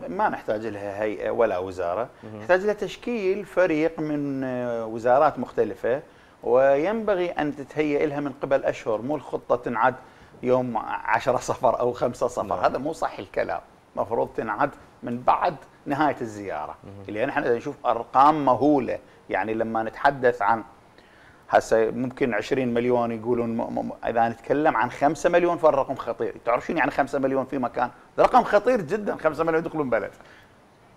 ما نحتاج لها هيئة ولا وزارة، نحتاج لها تشكيل فريق من وزارات مختلفة، وينبغي أن تتهيأ لها من قبل أشهر، مو الخطة تنعد يوم 10 صفر أو 5 صفر، هذا مو صح الكلام، مفروض تنعد من بعد نهاية الزيارة، اللي نحن نشوف أرقام مهولة. يعني لما نتحدث عن هسه ممكن 20 مليون يقولون، إذا نتكلم عن 5 مليون فالرقم خطير. تعرف شنو يعني 5 مليون في مكان؟ ده رقم خطير جدا، 5 مليون يدخلون بلد.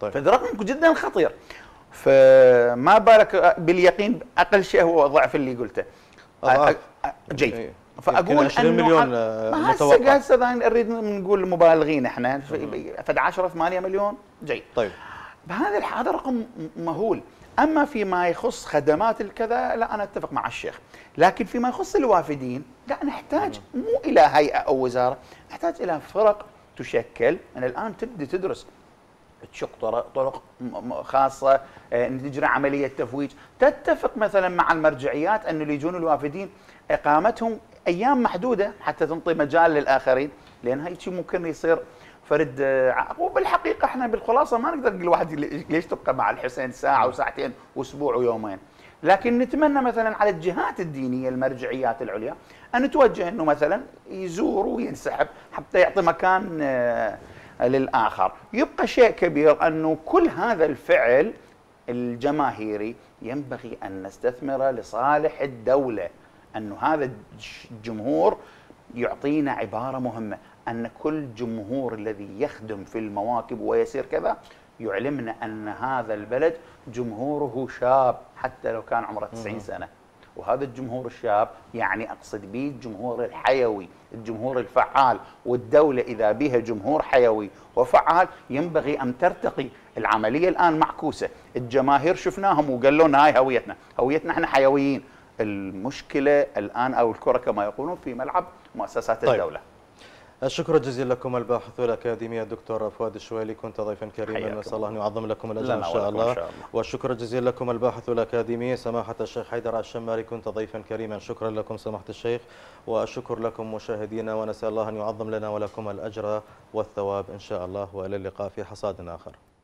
طيب، فده رقم جدا خطير، فما بالك باليقين أقل شيء هو ضعف اللي قلته. جيد، فاقول 20 مليون متوقع، هسه نريد نقول مبالغين احنا، فد 10 8 مليون. جيد، طيب هذا رقم مهول. اما فيما يخص خدمات الكذا لا، انا اتفق مع الشيخ، لكن فيما يخص الوافدين لا، نحتاج مو الى هيئه او وزاره، نحتاج الى فرق تشكل من الان، تبدي تدرس، تشق طرق خاصه، تجري عمليه تفويج، تتفق مثلا مع المرجعيات ان لجون الوافدين اقامتهم ايام محدوده حتى تنطي مجال للاخرين، لان هاي شيء ممكن يصير فرد وبالحقيقه احنا بالخلاصه ما نقدر نقول واحد ليش تبقى مع الحسين ساعه وساعتين واسبوع ويومين، لكن نتمنى مثلا على الجهات الدينيه المرجعيات العليا ان توجه انه مثلا يزور وينسحب حتى يعطي مكان للاخر. يبقى شيء كبير انه كل هذا الفعل الجماهيري ينبغي ان نستثمره لصالح الدوله، انه هذا الجمهور يعطينا عباره مهمه، ان كل جمهور الذي يخدم في المواكب ويسير كذا يعلمنا ان هذا البلد جمهوره شاب حتى لو كان عمره 90 سنه، وهذا الجمهور الشاب يعني اقصد به الجمهور الحيوي، الجمهور الفعال، والدوله اذا بها جمهور حيوي وفعال ينبغي ان ترتقي. العمليه الان معكوسه، الجماهير شفناهم وقالوا لنا هاي هويتنا، هويتنا احنا حيويين. المشكلة الآن أو الكرة كما يقولون في ملعب مؤسسات الدولة. الشكر جزيلا لكم الباحث والأكاديمي الدكتور فؤاد الشويلي، كنت ضيفا كريما، نسأل الله أن يعظم لكم الأجر إن شاء الله. والشكر جزيلا لكم الباحث والأكاديمي سماحة الشيخ حيدر الشمري، كنت ضيفا كريما، شكرا لكم سماحة الشيخ، والشكر لكم مشاهدينا، ونسأل الله أن يعظم لنا ولكم الأجر والثواب إن شاء الله، وإلى اللقاء في حصاد آخر.